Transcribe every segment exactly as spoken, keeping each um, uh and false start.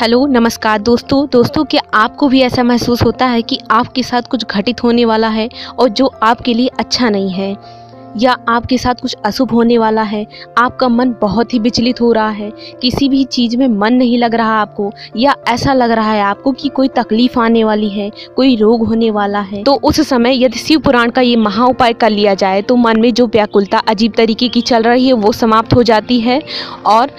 Hello नमस्कार दोस्तों दोस्तों क्या आपको भी ऐसा महसूस होता है कि आपके साथ कुछ घटित होने वाला है और जो आपके लिए अच्छा नहीं है, या आपके साथ कुछ अशुभ होने वाला है। आपका मन बहुत ही विचलित हो रहा है, किसी भी चीज़ में मन नहीं लग रहा आपको, या ऐसा लग रहा है आपको कि कोई तकलीफ आने वाली है, कोई रोग होने वाला है। तो उस समय यदि शिवपुराण का ये महा उपाय कर लिया जाए तो मन में जो व्याकुलता अजीब तरीके की चल रही है वो समाप्त हो जाती है, और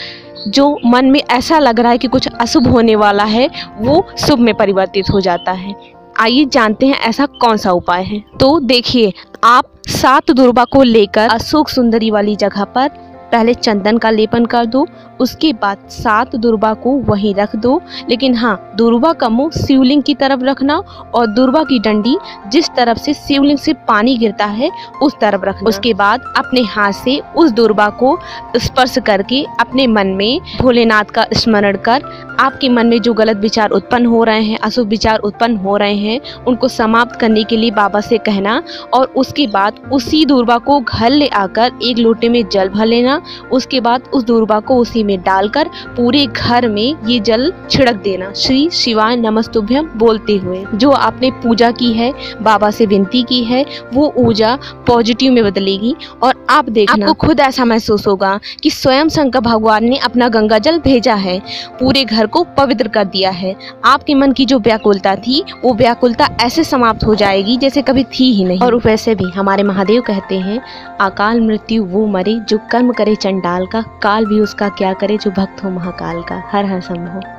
जो मन में ऐसा लग रहा है कि कुछ अशुभ होने वाला है वो शुभ में परिवर्तित हो जाता है। आइए जानते हैं ऐसा कौन सा उपाय है। तो देखिए, आप सात दुर्बा को लेकर अशोक सुंदरी वाली जगह पर पहले चंदन का लेपन कर दो, उसके बाद सात दुर्बा को वहीं रख दो। लेकिन हाँ, दुर्बा का मुंह शिवलिंग की तरफ रखना और दुर्बा की डंडी जिस तरफ से शिवलिंग से पानी गिरता है उस तरफ रखना। उसके बाद अपने हाथ से उस दुर्बा को स्पर्श करके अपने मन में भोलेनाथ का स्मरण कर आपके मन में जो गलत विचार उत्पन्न हो रहे हैं, अशुभ विचार उत्पन्न हो रहे हैं, उनको समाप्त करने के लिए बाबा से कहना। और उसके बाद उसी दुर्बा को घर ले आकर एक लोटे में जल भर लेना। उसके बाद उस दुर्बा को उसी में डालकर पूरे घर में ये जल छिड़क देना, श्री शिवाय नमस्तुभ्यम बोलते हुए। जो आपने पूजा की है, बाबा से विनती की है, वो ऊर्जा पॉजिटिव में बदलेगी और आप देखना आपको खुद ऐसा महसूस होगा कि स्वयं शंकर भगवान ने अपना गंगाजल भेजा है, पूरे घर को पवित्र कर दिया है। आपके मन की जो व्याकुलता थी वो व्याकुलता ऐसे समाप्त हो जाएगी जैसे कभी थी ही नहीं। और वैसे भी हमारे महादेव कहते हैं, अकाल मृत्यु वो मरे जो कर्म चंडाल का, काल भी उसका क्या करे जो भक्त हो महाकाल का। हर हर संभव।